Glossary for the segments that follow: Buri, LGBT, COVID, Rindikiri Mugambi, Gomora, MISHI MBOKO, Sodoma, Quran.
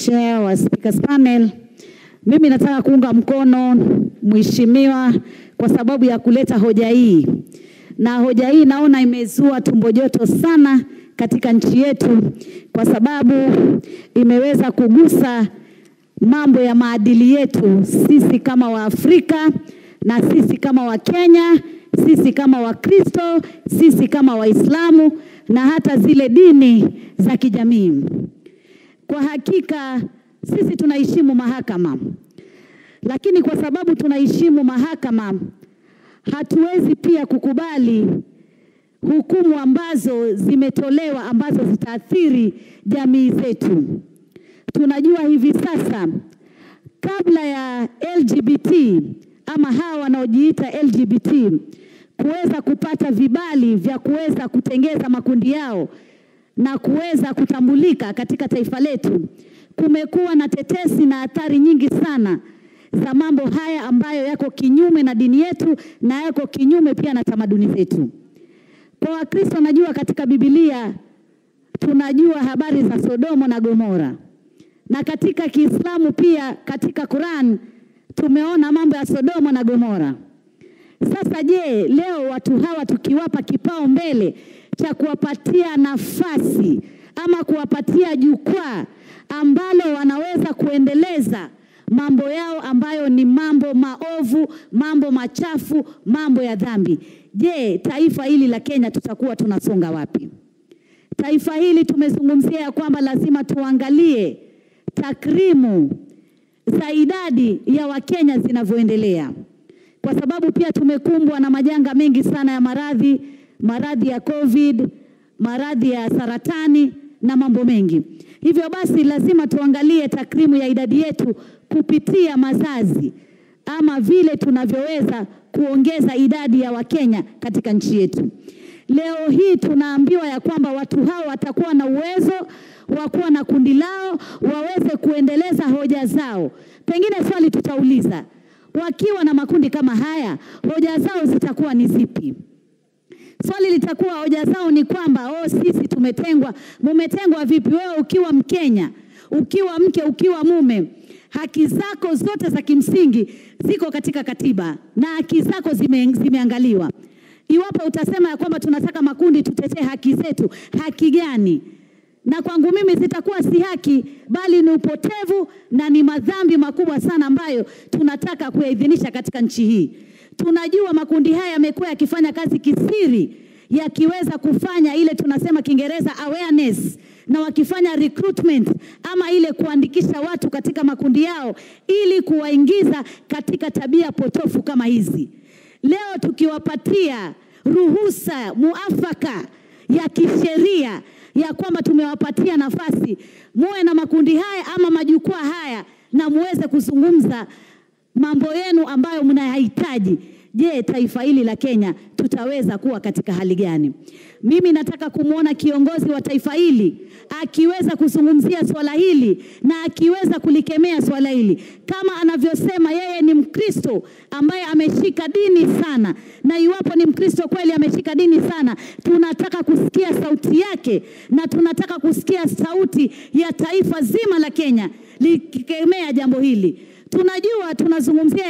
Chair wa Speakers Panel. Mimi nataka kuunga mkono mheshimiwa kwa sababu ya kuleta hoja hii. Na hoja hii naona imezua tumbo joto sana katika nchi yetu kwa sababu imeweza kugusa mambo ya maadili yetu sisi kama Waafrika na sisi kama Wakenya, sisi kama Wakristo, sisi kama Waislamu na hata zile dini za kijamii. Kwa hakika sisi tunaheshimu mahakama. Lakini kwa sababu tunaheshimu mahakama, hatuwezi pia kukubali hukumu ambazo zimetolewa ambazo zitaathiri jamii zetu. Tunajua hivi sasa kabla ya LGBT ama hawa wanaojiita LGBT kuweza kupata vibali vya kuweza kutengeza makundi yao na kuweza kutambulika katika taifa letu, kumekuwa na tetesi na athari nyingi sana za mambo haya ambayo yako kinyume na dini yetu na yako kinyume pia na tamaduni zetu. Kwa Wakristo najua katika Biblia tunajua habari za Sodoma na Gomora. Na katika Kiislamu pia katika Quran tumeona mambo ya Sodoma na Gomora. Sasa je, leo watu hawa tukiwapa kipao mbele cha kuwapatia nafasi ama kuwapatia jukwaa ambalo wanaweza kuendeleza mambo yao ambayo ni mambo maovu, mambo machafu, mambo ya dhambi, je, taifa hili la Kenya tutakuwa tunasonga wapi? Taifa hili tumezungumzia ya kwamba lazima tuangalie takrimu za idadi ya Wakenya zinavyoendelea. Kwa sababu pia tumekumbwa na majanga mengi sana ya maradhi, maradhi ya COVID, maradhi ya saratani na mambo mengi. Hivyo basi lazima tuangalie takrimu ya idadi yetu kupitia mazazi ama vile tunavyoweza kuongeza idadi ya Wakenya katika nchi yetu. Leo hii tunaambiwa ya kwamba watu hao watakuwa na uwezo wakuwa na kundi lao, waweze kuendeleza hoja zao. Pengine swali tutauliza, wakiwa na makundi kama haya, hoja zao zitakuwa ni zipi? Swali litakuwa hoja zao ni kwamba sisi tumetengwa. Mumetengwa vipi? Wewe ukiwa Mkenya, ukiwa mke, ukiwa mume, haki zako zote za kimsingi ziko katika katiba na haki zako zimeangaliwa. Iwapo utasema ya kwamba tunataka makundi tutetee haki zetu, haki gani? Na kwangu mimi zitakuwa si haki bali ni upotevu na ni madhambi makubwa sana ambayo tunataka kuyaidhinisha katika nchi hii. Tunajua makundi haya yamekuwa yakifanya kazi kisiri, yakiweza kufanya ile tunasema Kiingereza awareness, na wakifanya recruitment ama ile kuandikisha watu katika makundi yao ili kuwaingiza katika tabia potofu kama hizi. Leo tukiwapatia ruhusa muafaka ya kisheria ya kwamba tumewapatia nafasi muwe na makundi haya ama majukwaa haya na muweze kuzungumza mambo yenu ambayo mnayahitaji, je, taifa hili la Kenya tutaweza kuwa katika hali gani? Mimi nataka kumuona kiongozi wa taifa hili akiweza kuzungumzia swala hili na akiweza kulikemea swala hili. Kama anavyosema yeye ni Mkristo ambaye ameshika dini sana, na iwapo ni Mkristo kweli ameshika dini sana, tunataka kusikia sauti yake na tunataka kusikia sauti ya taifa zima la Kenya likikemea jambo hili. Tunajua tunazungumzia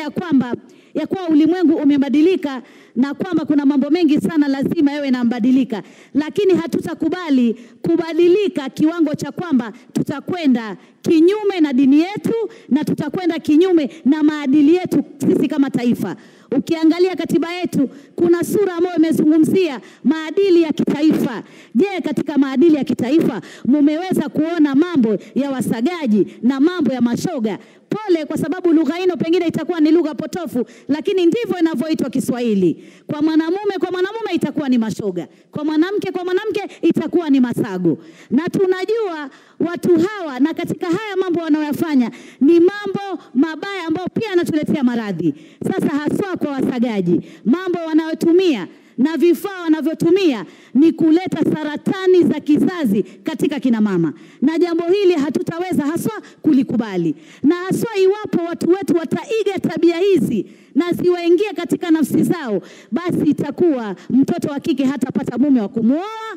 ya kuwa ulimwengu umebadilika na kwamba kuna mambo mengi sana lazima yawe yanabadilika, lakini hatutakubali kubadilika kiwango cha kwamba tutakwenda kinyume na dini yetu na tutakwenda kinyume na maadili yetu sisi kama taifa. Ukiangalia katiba yetu kuna sura ambayo imezungumzia maadili ya kitaifa. Je, katika maadili ya kitaifa mmeweza kuona mambo ya wasagaji na mambo ya mashoga? Pole kwa sababu lugha hino pengine itakuwa ni lugha potofu, lakini ndivyo inavyoitwa Kiswahili. Kwa mwanamume itakuwa ni mashoga. Kwa mwanamke itakuwa ni masago. Na tunajua watu hawa na katika haya mambo wanaoyafanya ni mambo mabaya ambayo pia yanatuletea maradhi. Sasa haswa kwa wasagaji, mambo wanayotumia na vifaa wanavyotumia ni kuleta saratani za kizazi katika kina mama. Na jambo hili hatutaweza haswa kulikubali. Na haswa iwapo watu wetu wataiga tabia hizi na ziwaingie katika nafsi zao, basi itakuwa mtoto wa kike hatapata mume wa kumuoa,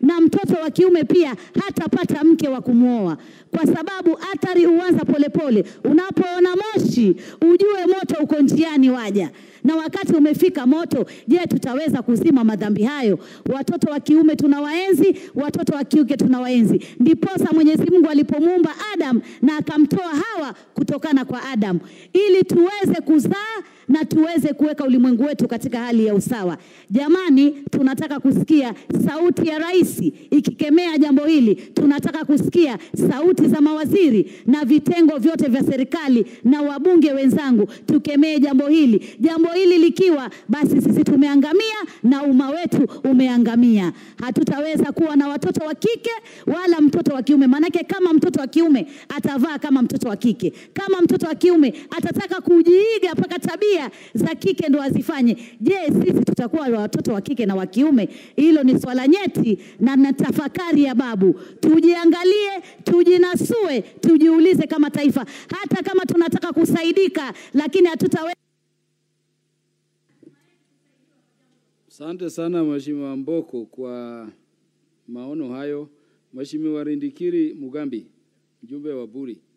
na mtoto wa kiume pia hatapata mke wa kumwoa, kwa sababu athari huanza polepole. Unapoona moshi ujue moto uko njiani waja, na wakati umefika moto. Je, tutaweza kuzima madhambi hayo? Watoto wa kiume tunawaenzi, watoto wa kiuke tunawaenzi. Ndiposa Mwenyezi Mungu alipomuumba Adam na akamtoa Hawa kutokana kwa Adam, ili tuweze kuzaa na tuweze kuweka ulimwengu wetu katika hali ya usawa. Jamani, tunataka kusikia sauti ya rais ikikemea jambo hili. Tunataka kusikia sauti za mawaziri na vitengo vyote vya serikali na wabunge wenzangu, tukemee jambo hili. Jambo hili likiwa, basi sisi tumeangamia na umma wetu umeangamia. Hatutaweza kuwa na watoto wa kike wala mtoto wa kiume, manake kama mtoto wa kiume atavaa kama mtoto wa kike, kama mtoto wa kiume atataka kujiiga paka tabia za kike ndo azifanye. Je, sisi tutakuwa watoto wa kike na wa kiume? Hilo ni swala nyeti na natafakari ya babu. Tujiangalie, tujinasue, tujiulize kama taifa, hata kama tunataka kusaidika, lakini hatutaweza. Asante sana Mheshimiwa Mboko kwa maono hayo. Mheshimiwa Rindikiri Mugambi, mjumbe wa Buri.